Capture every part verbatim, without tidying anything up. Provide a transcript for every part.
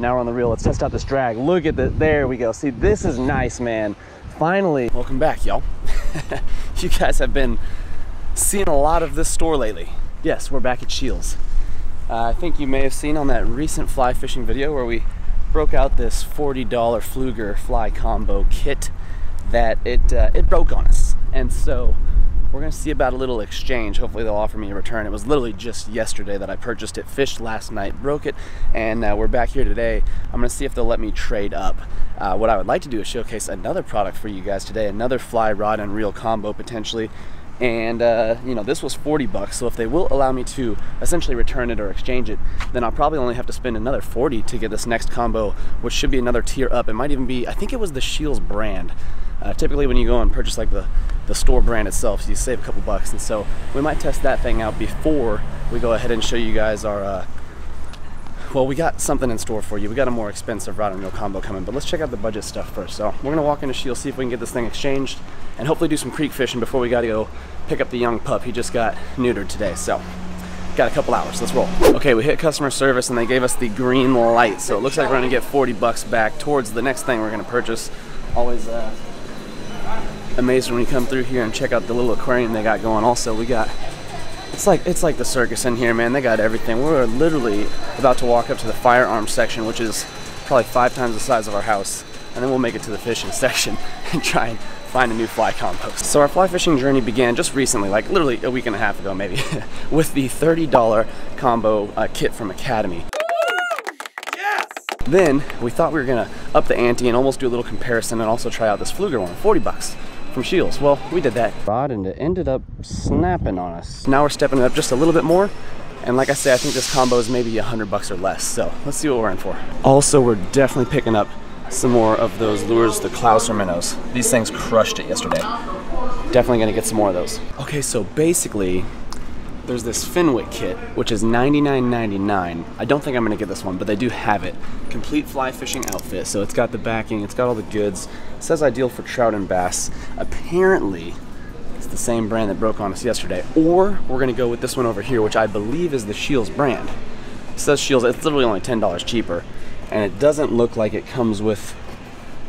Now we're on the reel. Let's test out this drag. Look at that. There we go. See, this is nice, man. Finally. Welcome back, y'all. You guys have been seeing a lot of this store lately. Yes, we're back at Scheels. Uh, I think you may have seen on that recent fly fishing video where we broke out this forty dollar Pfluger fly combo kit that it, uh, it broke on us. And so we're gonna see about a little exchange. Hopefully they'll offer me a return. It was literally just yesterday that I purchased it, fished last night, broke it, and uh, we're back here today. I'm gonna see if they'll let me trade up. Uh, what I would like to do is showcase another product for you guys today, another fly rod and reel combo potentially. And uh, you know, this was forty bucks, so if they will allow me to essentially return it or exchange it, then I'll probably only have to spend another forty to get this next combo, which should be another tier up. It might even be, I think it was the Scheels brand. Uh, typically when you go and purchase like the, the store brand itself, so you save a couple bucks, and so we might test that thing out before we go ahead and show you guys our, uh, well, we got something in store for you. We got a more expensive rod and reel combo coming, but let's check out the budget stuff first. So we're gonna walk into Scheels, see if we can get this thing exchanged, and hopefully do some creek fishing before we gotta go pick up the young pup. He just got neutered today, so got a couple hours. Let's roll. Okay, we hit customer service and they gave us the green light, so it looks like we're gonna get forty bucks back towards the next thing we're gonna purchase. Always uh, amazing when you come through here and check out the little aquarium they got going. Also, we got, it's like it's like the circus in here, man. They got everything. We're literally about to walk up to the firearm section, which is probably five times the size of our house, and then we'll make it to the fishing section and try and find a new fly combo. So our fly fishing journey began just recently, like literally a week and a half ago maybe, with the thirty dollar combo uh, kit from Academy. Yes! Then we thought we were gonna up the ante and almost do a little comparison and also try out this Pfluger one, forty bucks from Scheels. Well, we did that. Rod, and it ended up snapping on us. Now we're stepping it up just a little bit more. And like I said, I think this combo is maybe a hundred bucks or less. So let's see what we're in for. Also, we're definitely picking up some more of those lures, the Clauser minnows. These things crushed it yesterday. Definitely gonna get some more of those. Okay, so basically, there's this Fenwick kit, which is ninety-nine ninety-nine. I don't think I'm gonna get this one, but they do have it. Complete fly fishing outfit. So it's got the backing, it's got all the goods. It says ideal for trout and bass. Apparently, it's the same brand that broke on us yesterday. Or we're gonna go with this one over here, which I believe is the Scheels brand. It says Scheels, it's literally only ten dollars cheaper. And it doesn't look like it comes with,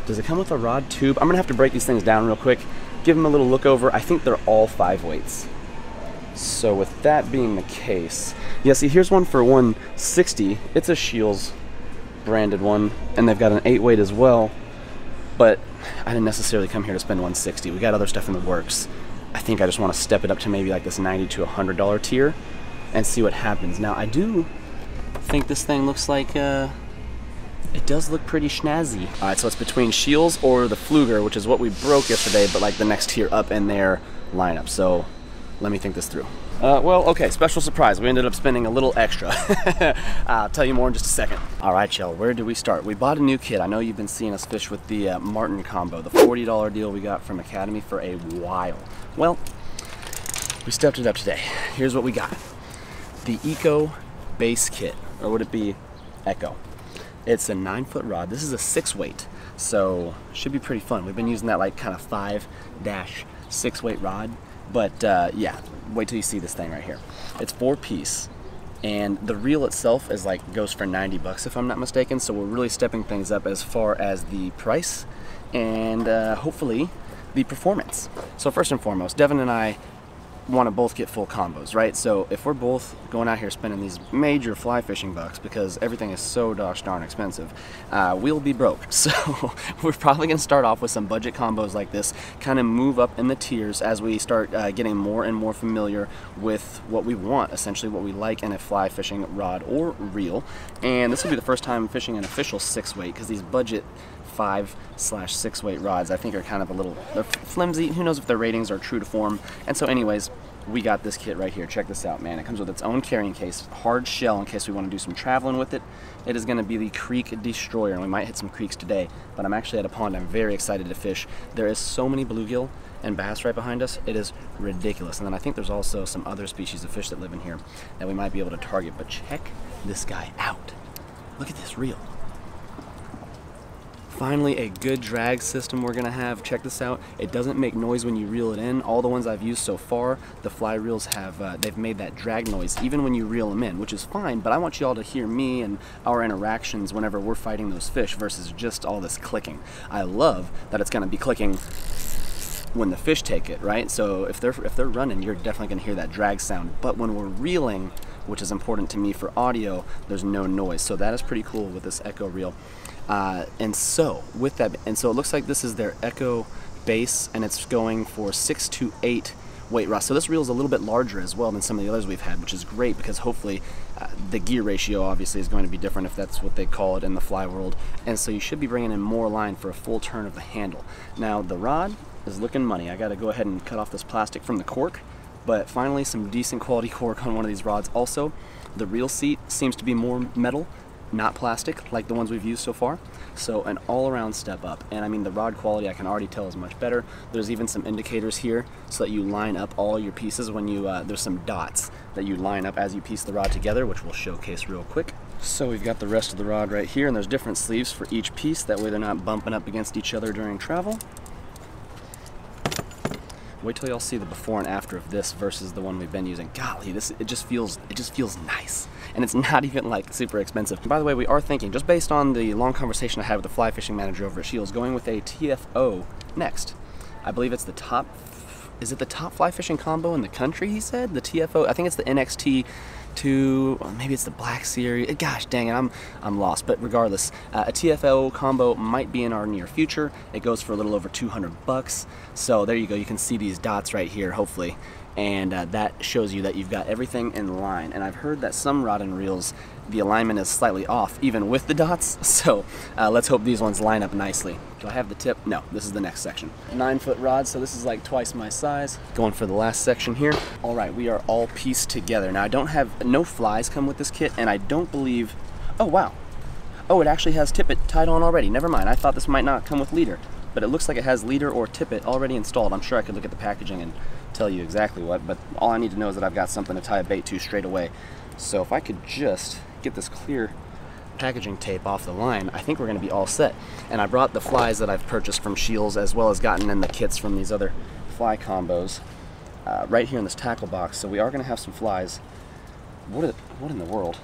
does it come with a rod tube? I'm gonna have to break these things down real quick, give them a little look over. I think they're all five weights. So with that being the case, yeah, see, here's one for one sixty. It's a Scheels branded one, and they've got an eight weight as well, but I didn't necessarily come here to spend one sixty. We got other stuff in the works. I think I just wanna step it up to maybe like this ninety to a hundred dollar tier and see what happens. Now, I do think this thing looks like, uh, it does look pretty snazzy. All right, so it's between Scheels or the Pfluger, which is what we broke yesterday, but like the next tier up in their lineup. So let me think this through. Uh, well, okay, special surprise. We ended up spending a little extra. I'll tell you more in just a second. All right, y'all, where do we start? We bought a new kit. I know you've been seeing us fish with the uh, Martin Combo, the forty dollar deal we got from Academy for a while. Well, we stepped it up today. Here's what we got. The Echo Base Kit, or would it be Echo? It's a nine foot rod. This is a six weight, so should be pretty fun. We've been using that like kind of five dash six weight rod, but uh, yeah, wait till you see this thing right here. It's four piece, and the reel itself is like, goes for ninety bucks if I'm not mistaken. So we're really stepping things up as far as the price and uh, hopefully the performance. So first and foremost, Devin and I want to both get full combos, right? So if we're both going out here spending these major fly fishing bucks, because everything is so gosh darn expensive, uh, we'll be broke. So we're probably gonna start off with some budget combos like this, kind of move up in the tiers as we start uh, getting more and more familiar with what we want, essentially what we like in a fly fishing rod or reel. And this will be the first time fishing an official six weight, because these budget five slash six weight rods I think are kind of a little, they're flimsy. Who knows if their ratings are true to form? And so anyways, we got this kit right here. Check this out, man. It comes with its own carrying case, hard shell in case we want to do some traveling with it. It is going to be the creek destroyer, and we might hit some creeks today, but I'm actually at a pond I'm very excited to fish. There is so many bluegill and bass right behind us. It is ridiculous. And then I think there's also some other species of fish that live in here that we might be able to target, but check this guy out. Look at this reel. Finally, a good drag system we're gonna have. Check this out. It doesn't make noise when you reel it in. All the ones I've used so far, the fly reels have, uh, they've made that drag noise even when you reel them in, which is fine, but I want you all to hear me and our interactions whenever we're fighting those fish versus just all this clicking. I love that it's gonna be clicking when the fish take it, right? So if they're if they're running, you're definitely gonna hear that drag sound. But when we're reeling, which is important to me for audio, there's no noise. So that is pretty cool with this Echo reel. Uh, and so with that, and so it looks like this is their Echo Base, and it's going for six to eight weight rods. So this reel is a little bit larger as well than some of the others we've had, which is great because hopefully uh, the gear ratio obviously is going to be different, if that's what they call it in the fly world. And so you should be bringing in more line for a full turn of the handle. Now the rod is looking money. I got to go ahead and cut off this plastic from the cork, but finally some decent quality cork on one of these rods. Also, the reel seat seems to be more metal, not plastic like the ones we've used so far. So an all-around step up. And I mean, the rod quality I can already tell is much better. There's even some indicators here so that you line up all your pieces when you, uh, there's some dots that you line up as you piece the rod together, which we'll showcase real quick. So we've got the rest of the rod right here, and there's different sleeves for each piece. That way they're not bumping up against each other during travel. Wait till y'all see the before and after of this versus the one we've been using. Golly, this it just feels it just feels nice, and it's not even like super expensive. And by the way, we are thinking, just based on the long conversation I had with the fly fishing manager over at Scheels, going with a T F O next. I believe it's the top. Is it the top fly fishing combo in the country? He said the T F O. I think it's the N X T. To maybe it's the Black Series. Gosh dang it, I'm I'm lost. But regardless, uh, a T F O combo might be in our near future. It goes for a little over two hundred bucks. So there you go. You can see these dots right here, hopefully, and uh, that shows you that you've got everything in line. And I've heard that some rod and reels, the alignment is slightly off, even with the dots. So uh, let's hope these ones line up nicely. Do I have the tip? No, this is the next section. Nine foot rod, so this is like twice my size. Going for the last section here. All right, we are all pieced together. Now I don't have, no flies come with this kit, and I don't believe, oh wow. Oh, it actually has tippet tied on already. Never mind, I thought this might not come with leader, but it looks like it has leader or tippet already installed. I'm sure I could look at the packaging and tell you exactly what, but all I need to know is that I've got something to tie a bait to straight away. So if I could just get this clear packaging tape off the line, I think we're going to be all set. And I brought the flies that I've purchased from Scheels, as well as gotten in the kits from these other fly combos, uh, right here in this tackle box. So we are going to have some flies. What, are, what in the world?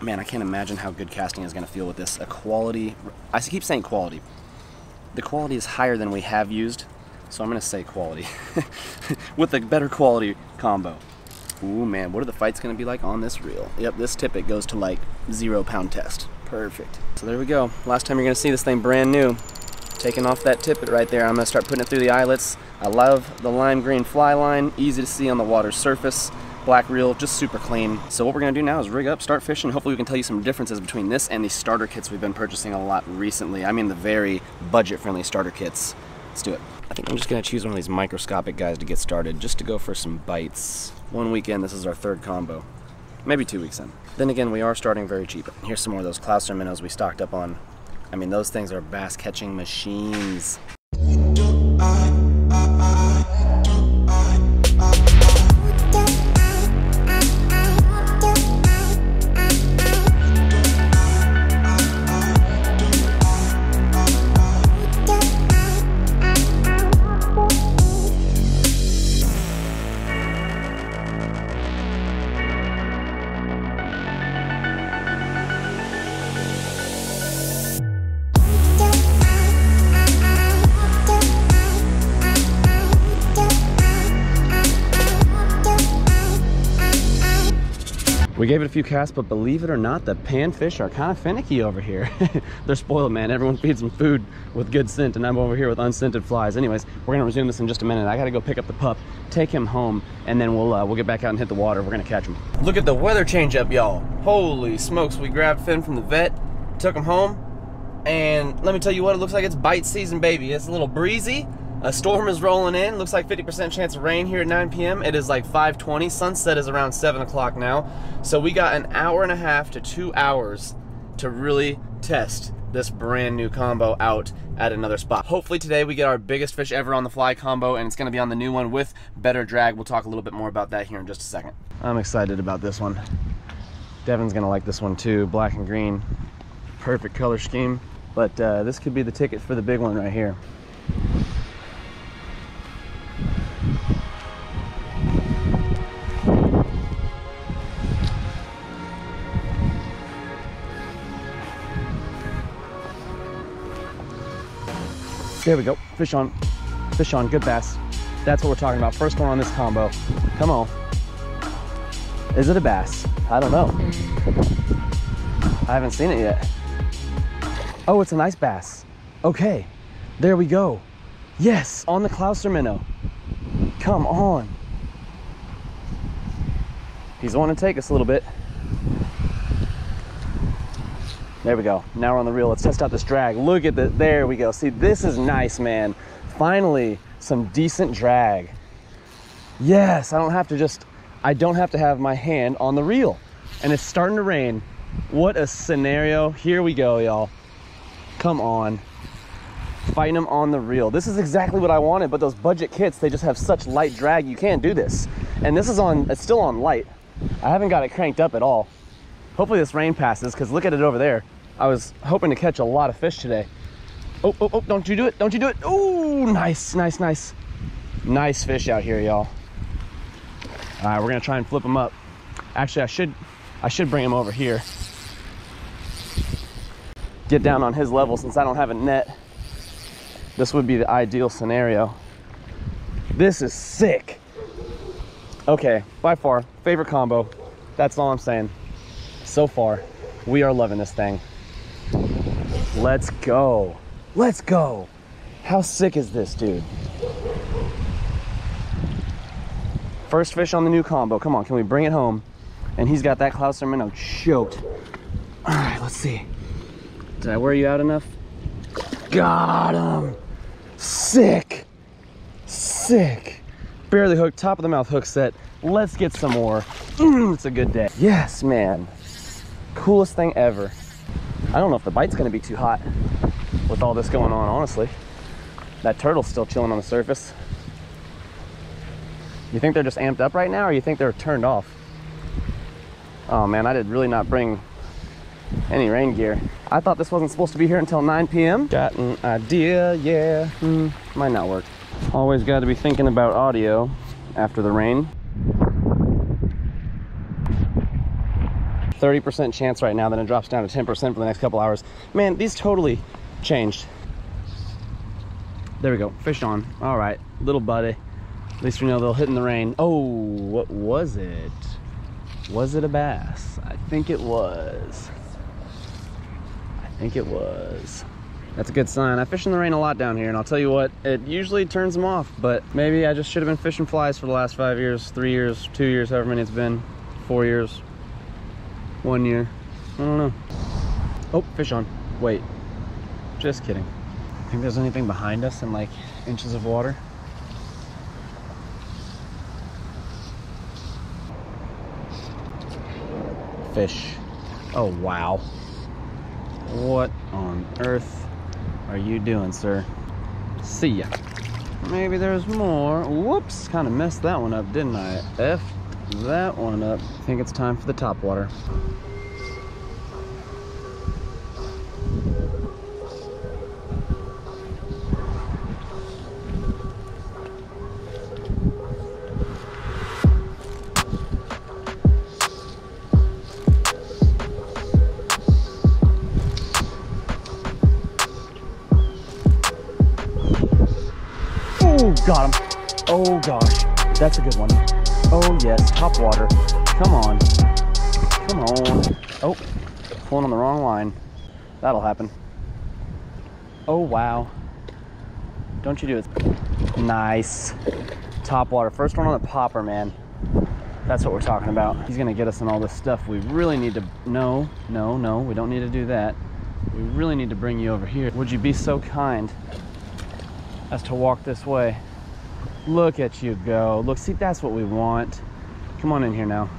Man, I can't imagine how good casting is going to feel with this. A quality, I keep saying quality. The quality is higher than we have used, so I'm going to say quality with a better quality combo. Ooh man, what are the fights going to be like on this reel? Yep, this tippet goes to like zero pound test. Perfect. So there we go. Last time you're going to see this thing brand new. Taking off that tippet right there. I'm going to start putting it through the eyelets. I love the lime green fly line. Easy to see on the water surface. Black reel, just super clean. So what we're gonna do now is rig up, start fishing. Hopefully we can tell you some differences between this and the starter kits we've been purchasing a lot recently. I mean the very budget-friendly starter kits. Let's do it. I think I'm just gonna choose one of these microscopic guys to get started, just to go for some bites. One weekend, this is our third combo. Maybe two weeks in. Then again, we are starting very cheap. Here's some more of those Clauser minnows we stocked up on. I mean, those things are bass catching machines. We gave it a few casts, but believe it or not, the panfish are kind of finicky over here. They're spoiled, man. Everyone feeds them food with good scent, and I'm over here with unscented flies. Anyways, we're gonna resume this in just a minute. I gotta go pick up the pup, take him home, and then we'll uh, we'll get back out and hit the water. We're gonna catch him. Look at the weather change up, y'all. Holy smokes, we grabbed Finn from the vet, took him home, and let me tell you what, it looks like it's bite season, baby. It's a little breezy. A storm is rolling in. Looks like fifty percent chance of rain here at nine P M It is like five twenty. Sunset is around seven o'clock now. So we got an hour and a half to two hours to really test this brand new combo out at another spot. Hopefully today we get our biggest fish ever on the fly combo, and it's gonna be on the new one with better drag. We'll talk a little bit more about that here in just a second. I'm excited about this one. Devin's gonna like this one too. Black and green, perfect color scheme. But uh, this could be the ticket for the big one right here. There we go, fish on, fish on, good bass. That's what we're talking about, first one on this combo. Come on. Is it a bass? I don't know. I haven't seen it yet. Oh, it's a nice bass. Okay, there we go. Yes, on the Clauser minnow. Come on. He's wanting to take us a little bit. There we go, now we're on the reel. Let's test out this drag. Look at the, there we go. See, this is nice, man. Finally, some decent drag. Yes, I don't have to just, I don't have to have my hand on the reel. And it's starting to rain. What a scenario. Here we go, y'all. Come on. Fighting them on the reel. This is exactly what I wanted, but those budget kits, they just have such light drag, you can't do this. And this is on, it's still on light. I haven't got it cranked up at all. Hopefully this rain passes, because look at it over there. I was hoping to catch a lot of fish today. Oh, oh, oh, don't you do it, don't you do it. Oh, nice, nice, nice. Nice fish out here, y'all. All right, we're gonna try and flip them up. Actually, I should, I should bring him over here. Get down on his level since I don't have a net. This would be the ideal scenario. This is sick. Okay, by far, favorite combo. That's all I'm saying. So far, we are loving this thing. Let's go. Let's go. How sick is this, dude? First fish on the new combo. Come on, can we bring it home? And he's got that Clauser minnow choked. All right, let's see. Did I wear you out enough? Got him. Sick. Sick. Barely hooked, top of the mouth hook set. Let's get some more. Mm, it's a good day. Yes, man. Coolest thing ever. I don't know if the bite's gonna be too hot with all this going on, honestly. That turtle's still chilling on the surface. You think they're just amped up right now, or you think they're turned off? Oh man, I did really not bring any rain gear. I thought this wasn't supposed to be here until nine P M Got an idea, yeah. Hmm, might not work. Always gotta be thinking about audio after the rain. thirty percent chance right now, then it drops down to ten percent for the next couple hours. Man, these totally changed. There we go, fish on. All right, little buddy. At least we know they'll hit in the rain. Oh, what was it? Was it a bass? I think it was. I think it was. That's a good sign. I fish in the rain a lot down here, and I'll tell you what, it usually turns them off, but maybe I just should have been fishing flies for the last five years, three years, two years, however many it's been, four years. One year. I don't know. Oh, fish on. Wait. Just kidding. Think there's anything behind us in like inches of water? Fish. Oh, wow. What on earth are you doing, sir? See ya. Maybe there's more. Whoops. Kind of messed that one up, didn't I? F. That one up. I think it's time for the top water. Oh, got him. Oh gosh, that's a good one. Oh yes, top water. Come on. Come on. Oh, pulling on the wrong line. That'll happen. Oh wow. Don't you do it. Nice. Top water. First one on the popper, man. That's what we're talking about. He's gonna get us in all this stuff. We really need to, no, no, no, we don't need to do that. We really need to bring you over here. Would you be so kind as to walk this way? Look at you go. Look, see, that's what we want. Come on in here now.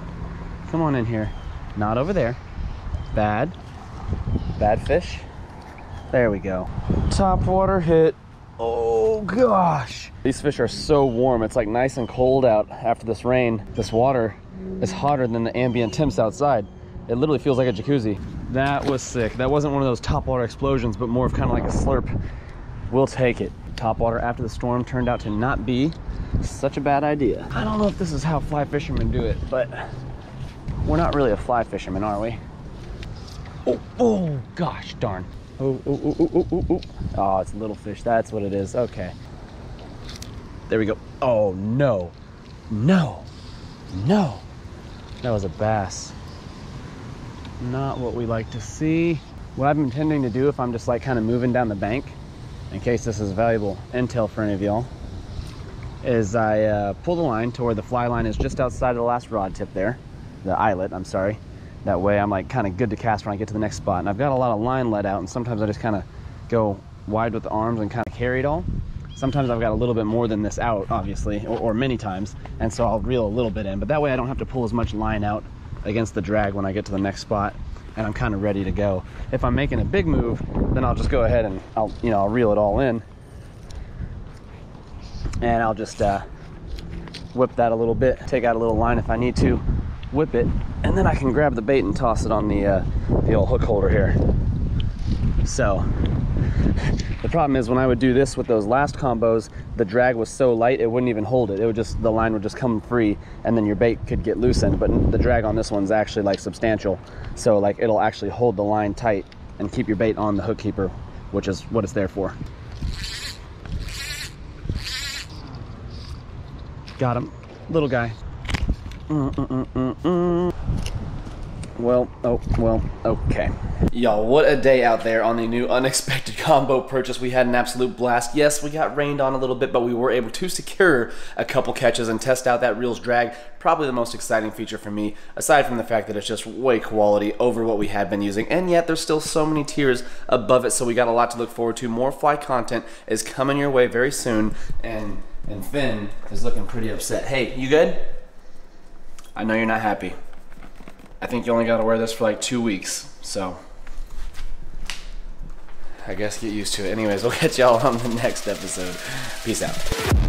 Come on in here. Not over there. Bad. Bad fish. There we go. Top water hit. Oh gosh. These fish are so warm. It's like nice and cold out after this rain. This water is hotter than the ambient temps outside. It literally feels like a jacuzzi. That was sick. That wasn't one of those top water explosions, but more of kind of like a slurp. We'll take it. Top water after the storm turned out to not be such a bad idea. I don't know if this is how fly fishermen do it, but we're not really a fly fisherman, are we? Oh, oh gosh darn. Oh, oh, oh, oh, oh, oh. Oh, it's a little fish. That's what it is. Okay. There we go. Oh, no. No. No. That was a bass. Not what we like to see. What I've been tending to do if I'm just like kind of moving down the bank, in case this is valuable intel for any of y'all, is I uh, pull the line to where the fly line is just outside of the last rod tip there. The eyelet, I'm sorry. That way I'm like kind of good to cast when I get to the next spot. And I've got a lot of line let out, and sometimes I just kind of go wide with the arms and kind of carry it all. Sometimes I've got a little bit more than this out, obviously, or, or many times, and so I'll reel a little bit in, but that way I don't have to pull as much line out against the drag when I get to the next spot, and I'm kind of ready to go. If I'm making a big move, then I'll just go ahead and I'll, you know, I'll reel it all in, and I'll just uh, whip that a little bit, take out a little line if I need to, whip it, and then I can grab the bait and toss it on the, uh, the old hook holder here. So. The problem is when I would do this with those last combos, the drag was so light it wouldn't even hold it. It would just, the line would just come free, and then your bait could get loosened. But the drag on this one's actually like substantial, so like it'll actually hold the line tight and keep your bait on the hook keeper, which is what it's there for. Got him, little guy. Mm -mm -mm -mm -mm. Well, oh, well, okay. Y'all, what a day out there on the new unexpected combo purchase. We had an absolute blast. Yes, we got rained on a little bit, but we were able to secure a couple catches and test out that reel's drag. Probably the most exciting feature for me, aside from the fact that it's just way quality over what we had been using, and yet there's still so many tiers above it, so we got a lot to look forward to. More fly content is coming your way very soon, and, and Finn is looking pretty upset. Hey, you good? I know you're not happy. I think you only got to wear this for like two weeks, so I guess get used to it. Anyways, we'll catch y'all on the next episode. Peace out.